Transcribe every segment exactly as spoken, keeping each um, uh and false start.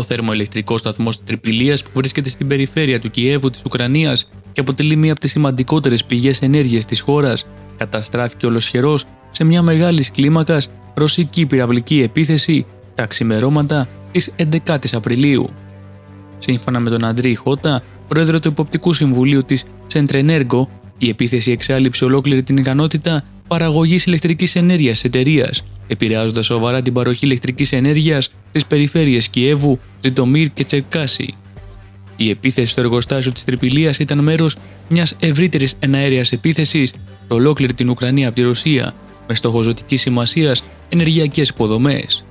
Ο θερμοελεκτρικός σταθμός της Τριπηλίας, που βρίσκεται στην περιφέρεια του Κιέβου της Ουκρανίας και αποτελεί μία από τις σημαντικότερες πηγές ενέργειας της χώρας, καταστράφηκε ολοσχερός σε μια μεγάλης κλίμακας ρωσική πυραυλική επίθεση τα ξημερώματα της έντεκα Απριλίου. Σύμφωνα με τον Αντρί Χότα, πρόεδρο του Εποπτικού Συμβουλίου της Centrenergo, η επίθεση εξάλειψε ολόκληρη την ικανότητα παραγωγής ηλεκτρικής ενέργειας της εταιρείας, επηρεάζοντας σοβαρά την παροχή ηλεκτρικής ενέργειας στις περιφέρειες Κιέβου, Ζυτομύρ και Τσερκάσι. Η επίθεση στο εργοστάσιο της Τριπηλίας ήταν μέρος μιας ευρύτερης εναέρειας επίθεσης σε ολόκληρη την Ουκρανία από τη Ρωσία, με στόχο ζωτικής σημασίας ενεργειακές υποδομές.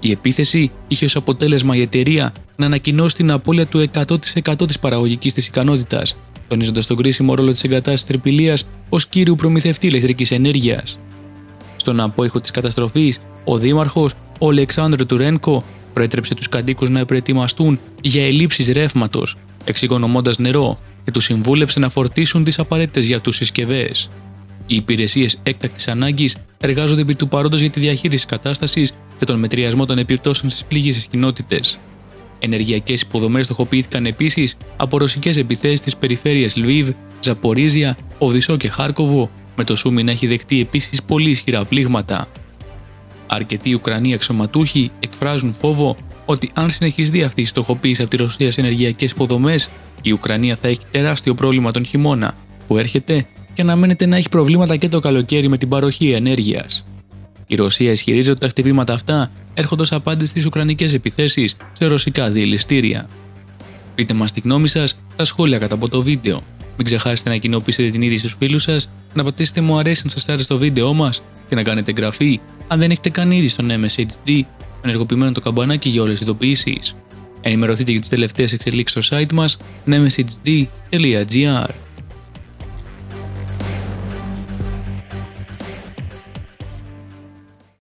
Η επίθεση είχε ως αποτέλεσμα η εταιρεία να ανακοινώσει την απώλεια του εκατό τοις εκατό της παραγωγικής της ικανότητας, τονίζοντας τον κρίσιμο ρόλο της εγκατάστασης Τριπηλίας ως κύριου προμηθευτή ηλεκτρικής ενέργειας. Στον απόϊχο της καταστροφής, ο δήμαρχος, ο Oleksandr Turenko, προέτρεψε τους κατοίκους να προετοιμαστούν για ελλείψεις ρεύματος, εξοικονομώντας νερό, και τους συμβούλεψε να φορτίσουν τις απαραίτητες για αυτούς συσκευές. Οι υπηρεσίες έκτακτης ανάγκης εργάζονται επί του παρόντος για τη διαχείριση της κατάστασης και τον μετριασμό των επιπτώσεων στις πληγήσεις κοινότητες. Ενεργειακές υποδομές στοχοποιήθηκαν επίσης από ρωσικές επιθέσεις στις περιφέρειες Λβίβ, Ζαπορίζια, Οδυσσό και Χάρκοβο, με το Σούμι να έχει δεχτεί επίσης πολύ ισχυρά πλήγματα. Αρκετοί Ουκρανοί αξιωματούχοι εκφράζουν φόβο ότι αν συνεχιστεί αυτή η στοχοποίηση από τη Ρωσία σε ενεργειακές υποδομές, η Ουκρανία θα έχει τεράστιο πρόβλημα τον χειμώνα που έρχεται και αναμένεται να έχει προβλήματα και το καλοκαίρι με την παροχή ενέργειας. Η Ρωσία ισχυρίζεται ότι τα χτυπήματα αυτά έρχονται ως απάντηση στις ουκρανικές επιθέσεις σε ρωσικά διελιστήρια. Πείτε μας τη γνώμη σας στα σχόλια κατά από το βίντεο. Μην ξεχάσετε να κοινοποιήσετε την είδηση στους φίλους σας, να πατήσετε μου αρέσει αν σας άρεσε το βίντεο μας και να κάνετε εγγραφή αν δεν έχετε κάνει ήδη στον εμ ες έιτς ντι, ενεργοποιημένο το καμπανάκι για όλες τις ειδοποιήσεις. Ενημερωθείτε για τις τελευταίες εξελίξεις στο site μας, εμ ες έιτς ντι τελεία τζι άρ.